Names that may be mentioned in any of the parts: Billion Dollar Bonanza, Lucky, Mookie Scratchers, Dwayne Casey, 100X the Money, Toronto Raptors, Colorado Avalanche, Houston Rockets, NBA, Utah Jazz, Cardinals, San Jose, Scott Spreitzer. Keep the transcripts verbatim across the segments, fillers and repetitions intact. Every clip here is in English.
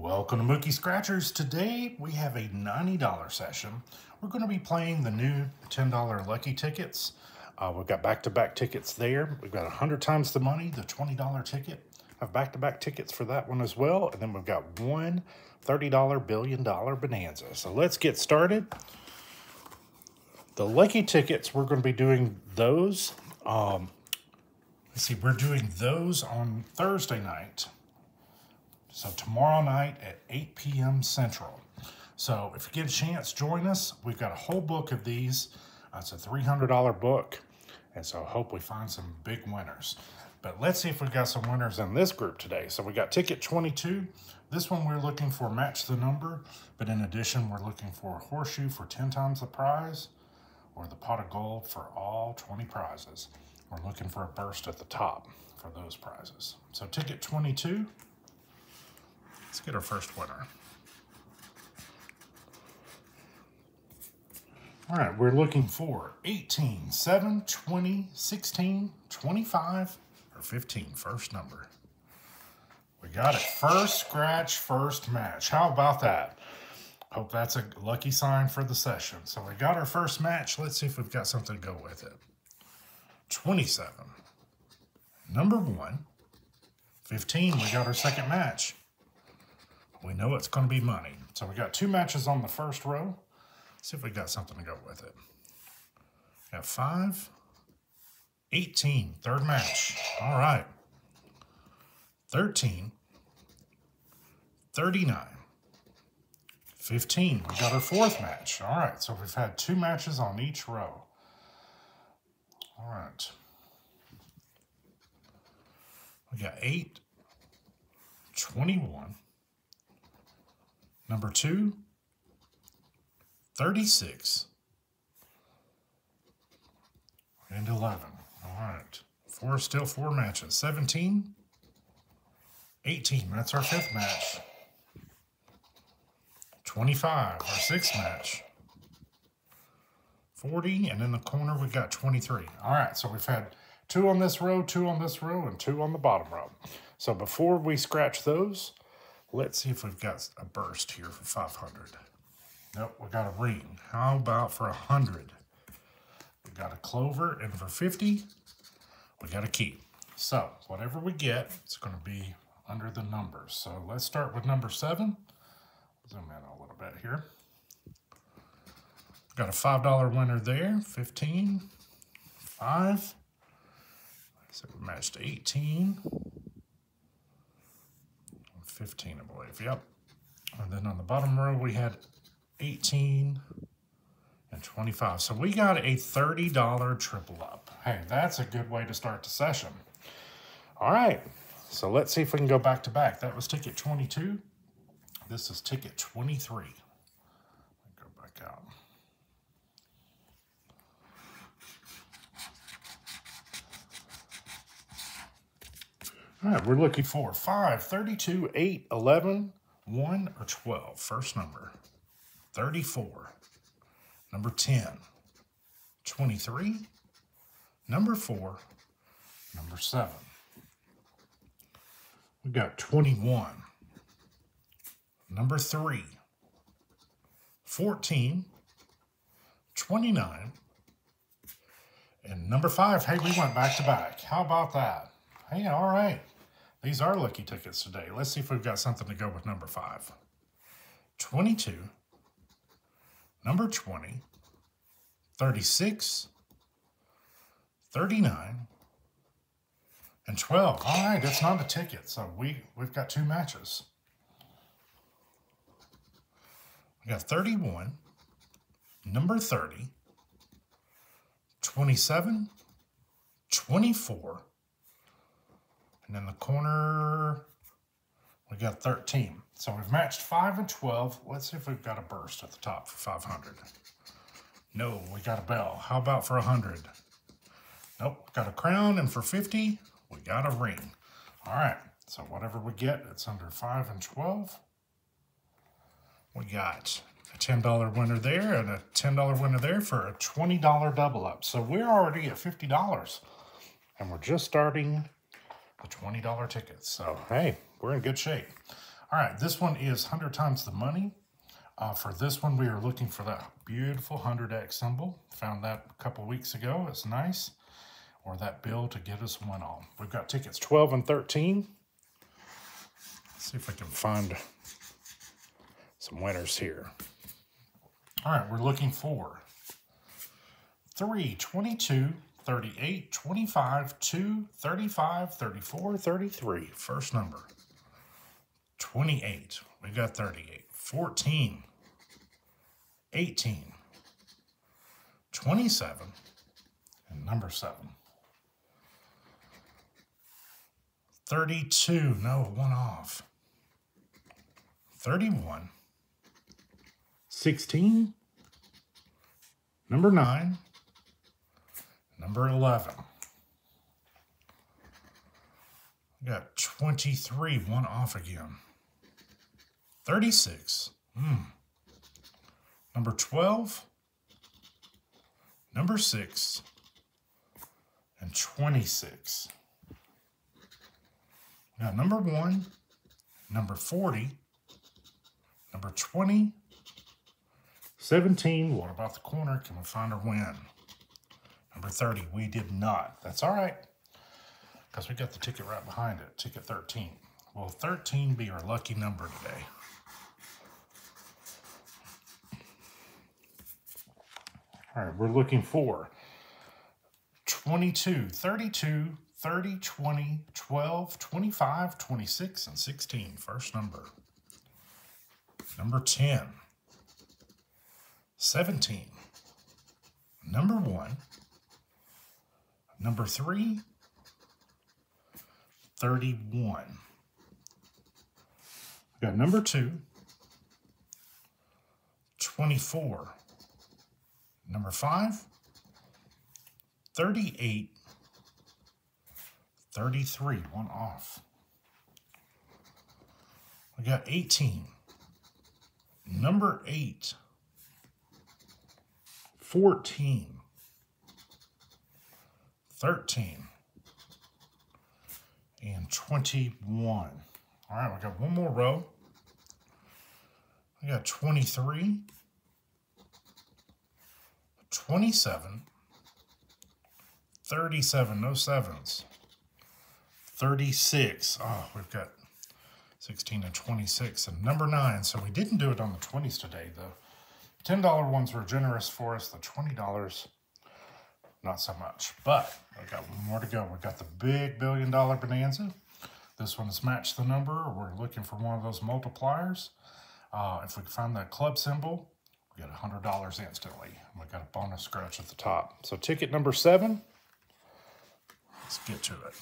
Welcome to Mookie Scratchers. Today we have a ninety dollar session. We're going to be playing the new ten dollar Lucky tickets. Uh, we've got back-to-back tickets there. We've got one hundred times the money, the twenty dollar ticket. I have back-to-back tickets for that one as well. And then we've got one thirty dollar Billion Dollar Bonanza. So let's get started. The Lucky tickets, we're going to be doing those. Um, let's see, we're doing those on Thursday night. So tomorrow night at eight p m Central. So if you get a chance, join us. We've got a whole book of these. Uh, it's a three hundred dollar book. And so I hope we find some big winners. But let's see if we've got some winners in this group today. So we got ticket twenty-two. This one we're looking for match the number. But in addition, we're looking for a horseshoe for ten times the prize. Or the pot of gold for all twenty prizes. We're looking for a burst at the top for those prizes. So ticket twenty-two. Let's get our first winner. All right, we're looking for eighteen, seven, twenty, sixteen, twenty-five, or fifteen, first number. We got it, first scratch, first match. How about that? Hope that's a lucky sign for the session. So we got our first match. Let's see if we've got something to go with it. twenty-seven, number one, fifteen, we got our second match. We know it's going to be money. So we got two matches on the first row. Let's see if we got something to go with it. We got five, eighteen, third match. All right. thirteen, thirty-nine, fifteen. We got our fourth match. All right. So we've had two matches on each row. All right. We got eight, twenty-one. Number two, thirty-six, and eleven. All right, four, still four matches. seventeen, eighteen, that's our fifth match. twenty-five, our sixth match. forty, and in the corner we got twenty-three. All right, so we've had two on this row, two on this row, and two on the bottom row. So before we scratch those, let's see if we've got a burst here for five hundred. Nope, we got a ring. How about for one hundred? We got a clover, and for fifty, we got a key. So whatever we get, it's going to be under the numbers. So let's start with number seven. Zoom in a little bit here. Got a five dollar winner there. fifteen, five. So we matched eighteen. fifteen, I believe, yep. And then on the bottom row, we had eighteen and twenty-five. So we got a thirty dollar triple up. Hey, that's a good way to start the session. All right, so let's see if we can go back to back. That was ticket twenty-two. This is ticket twenty-three. Go back out. All right, we're looking for five, thirty-two, eight, eleven, one, or twelve. First number, thirty-four, number ten, twenty-three, number four, number seven. We've got twenty-one, number three, fourteen, twenty-nine, and number five. Hey, we went back to back. How about that? Hey, all right. These are lucky tickets today. Let's see if we've got something to go with number five. twenty-two, number twenty, thirty-six, thirty-nine, and twelve. All right, that's not a ticket, so we, we've got two matches. We got thirty-one, number thirty, twenty-seven, twenty-four, and in the corner, we got thirteen. So we've matched five and twelve. Let's see if we've got a burst at the top for five hundred. No, we got a bell. How about for one hundred? Nope, got a crown. And for fifty, we got a ring. All right, so whatever we get, it's under five and twelve. We got a ten dollar winner there and a ten dollar winner there for a twenty dollar double up. So we're already at fifty dollars, and we're just starting the twenty dollar tickets. So, hey, we're in good shape. All right, this one is one hundred times the money. Uh, for this one, we are looking for that beautiful one hundred X symbol. Found that a couple weeks ago. It's nice. Or that bill to get us one on. We've got tickets twelve and thirteen. Let's see if we can find some winners here. All right, we're looking for three, twenty-two, thirty-eight, twenty-five, two, thirty-five, thirty-four, thirty-three. First number, twenty-eight. We got thirty-eight. fourteen, eighteen, twenty-seven, and number seven. thirty-two, no, one off. thirty-one, sixteen, number nine, number eleven. We got twenty-three, one off again. thirty-six, mm. Number twelve, number six, and twenty-six. Now, number one, number forty, number twenty, seventeen. What about the corner? Can we find a win? Number thirty, we did not. That's all right, because we got the ticket right behind it, ticket thirteen. Will thirteen be our lucky number today? All right, we're looking for twenty-two, thirty-two, thirty, twenty, twelve, twenty-five, twenty-six, and sixteen. First number. Number ten. seventeen. Number one. Number three. thirty-one. We got number two. twenty-four. Number five, thirty-eight, thirty-three, one off. We got eighteen, number eight, fourteen, thirteen, and twenty-one. All right, we got one more row. We got twenty-three. twenty-seven, thirty-seven, no sevens, thirty-six, oh, we've got sixteen and twenty-six, and number nine, so we didn't do it on the twenties today. The ten dollar ones were generous for us, the twenty dollars, not so much, but we got one more to go. We've got the big Billion Dollar Bonanza. This one has matched the number. We're looking for one of those multipliers. Uh, if we can find that club symbol, we got one hundred dollars instantly. We got a bonus scratch at the top. So ticket number seven, let's get to it.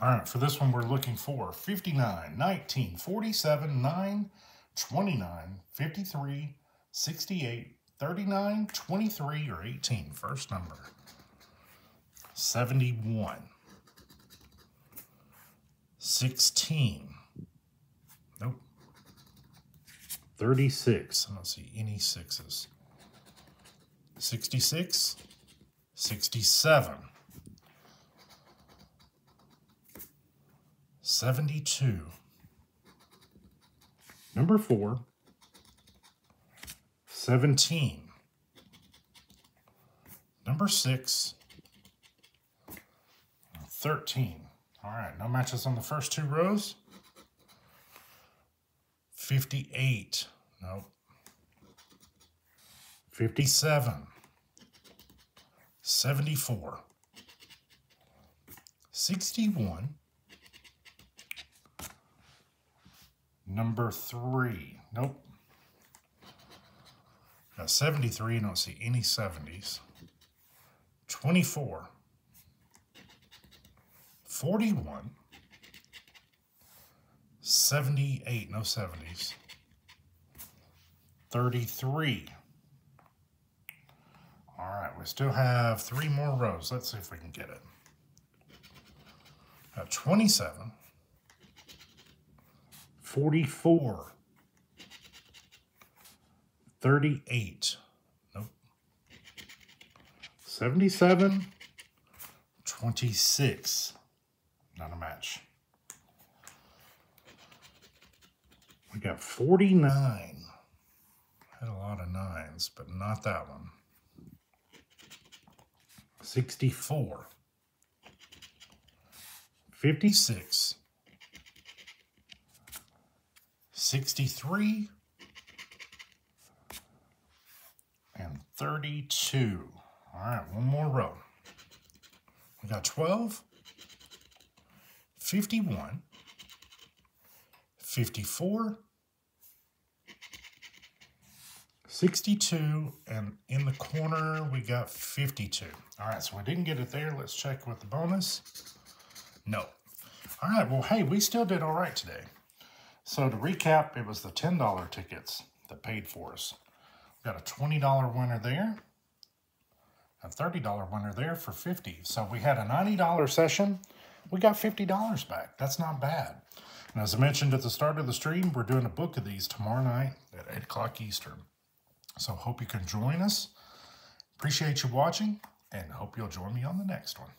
All right, for this one, we're looking for fifty-nine, nineteen, forty-seven, nine, twenty-nine, fifty-three, sixty-eight, thirty-nine, twenty-three, or eighteen. First number, seventy-one. sixteen, nope, thirty-six, I don't see any sixes, sixty-six, sixty-seven, seventy-two, number four, seventeen, number six, thirteen. All right, no matches on the first two rows. fifty-eight, nope. fifty-seven, seventy-four, sixty-one, number three, nope. Got seventy-three, don't see any seventies. twenty-four. forty-one, seventy-eight, no seventies, thirty-three. All right, we still have three more rows. Let's see if we can get it. Got twenty-seven, forty-four, thirty-eight, nope, seventy-seven, twenty-six. Not a match. We got forty-nine. Had a lot of nines, but not that one. sixty-four. fifty-six. sixty-three. And thirty-two. All right, one more row. We got twelve, fifty-one, fifty-four, sixty-two, and in the corner we got fifty-two. All right, so we didn't get it there. Let's check with the bonus. No. All right, well, hey, we still did all right today. So to recap, it was the ten dollar tickets that paid for us. We got a twenty dollar winner there. A thirty dollar winner there for fifty. So we had a ninety dollar session. We got fifty dollars back. That's not bad. And as I mentioned at the start of the stream, we're doing a book of these tomorrow night at eight o'clock Eastern. So hope you can join us. Appreciate you watching and hope you'll join me on the next one.